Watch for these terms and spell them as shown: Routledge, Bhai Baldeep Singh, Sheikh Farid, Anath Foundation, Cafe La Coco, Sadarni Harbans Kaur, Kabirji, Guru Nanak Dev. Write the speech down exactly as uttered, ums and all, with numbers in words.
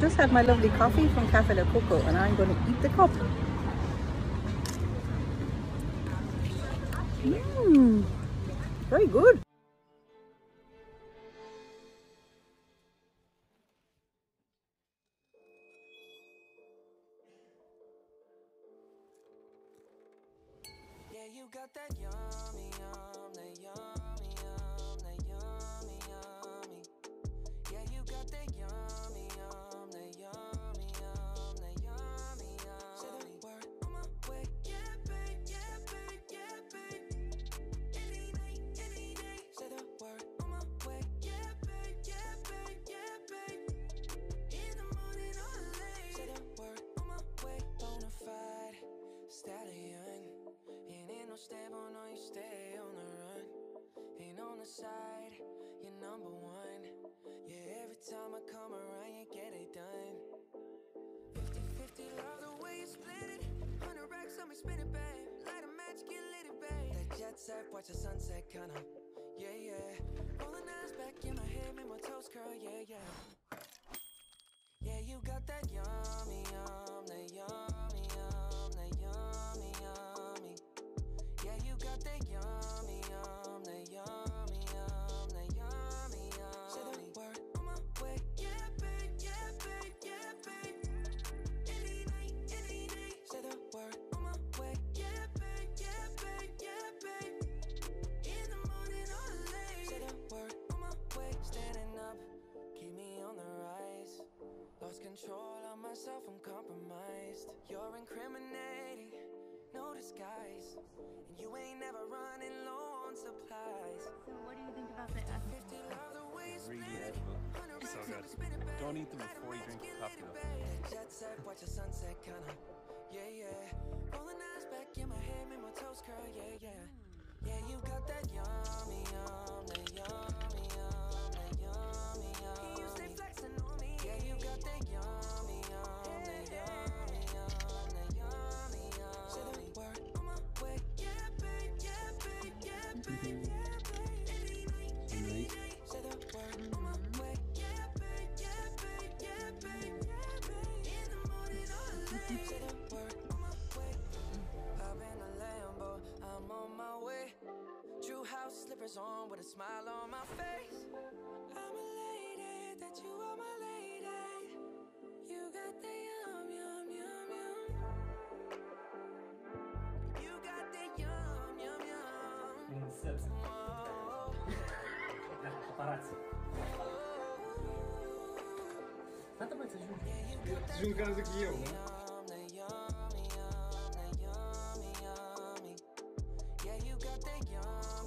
Just had my lovely coffee from Cafe La Coco and I'm going to eat the cup. Mmm, very good. Yeah, you got that yummy, yum, that yummy, yum, that yummy, yummy. Yeah, you got that yummy, yum, that yummy, yum, that yummy, yum. Say the word on my way. Yeah, babe, yeah, babe, yeah, babe. Any night, any day. Say the word on my way. Yeah, babe, yeah, babe, yeah, babe. In the morning or late. Say the word on my way. Bonafide stallion. No stable, no, you stay on the run. Ain't on the side, you're number one. Yeah, every time I come around, you get it done. fifty fifty, love the way you split it. one hundred racks on me, spin it, babe. Light a match, get lit, babe. That jet set, watch the sunset, kinda. Yeah, yeah. Rolling eyes back in my head, make my toes curl, yeah, yeah. Yeah, you got that yummy, yum, that yummy, yum, that yummy, yum. Yeah, you got that yummy, yum, that yummy, yum, that yummy, yum. Say the word on my way. Yeah, babe, yeah, babe, yeah, babe. Any night, any day. Say the word on my way. Yeah, babe, yeah, babe, yeah, babe. In the morning or late. Say the word on my way. Standing up, keep me on the rise. Lost control of myself, I'm compromised. You're incriminating, no disguise. And you ain't never running low on supplies. So what do you think about the fifty love the way it's split? It's so good. Don't eat them before you drink the coffee. That jet set, watch the sunset, kinda. Yeah, yeah. Rolling eyes back in my head, make my toes curl, yeah, yeah. Yeah, you got that yummy, yum, that yummy, yum, that yummy, yum. You stay flexing on me. Yeah, you got that yummy, yum, that yummy, yum, that yummy, yum. Say the word on my way. Slippers on with a smile on my face. I'm a lady, that you are my lady. You got the yum, yum, yum, yum. You got the yum, yum, yum. Whoa. Yeah, you got the yum, yum, yum, yum. Yeah, you got the yum.